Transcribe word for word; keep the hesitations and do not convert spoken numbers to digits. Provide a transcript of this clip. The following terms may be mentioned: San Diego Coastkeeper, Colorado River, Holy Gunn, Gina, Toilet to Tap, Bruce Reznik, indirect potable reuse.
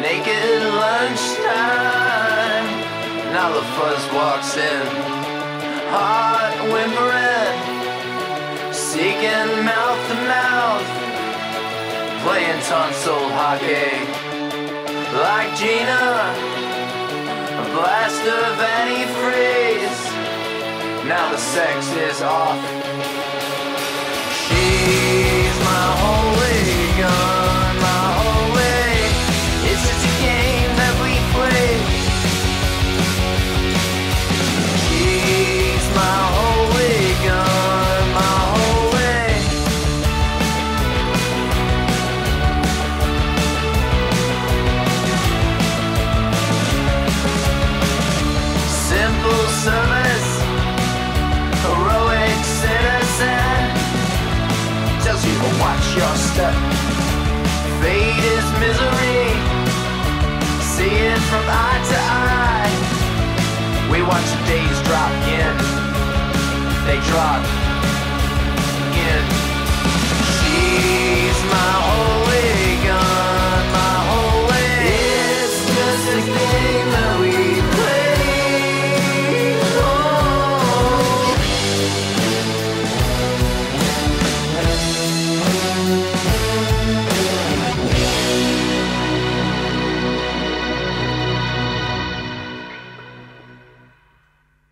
naked lunchtime. Now the fuzz walks in, hot whimpering, seeking mouth to mouth, playing tonsil hockey. Like Gina, a blast of antifreeze. Now the sex is off. She's my holy gun. Service, heroic citizen, tells you to watch your step. Fate is misery, see it from eye to eye. We watch the days drop in, they drop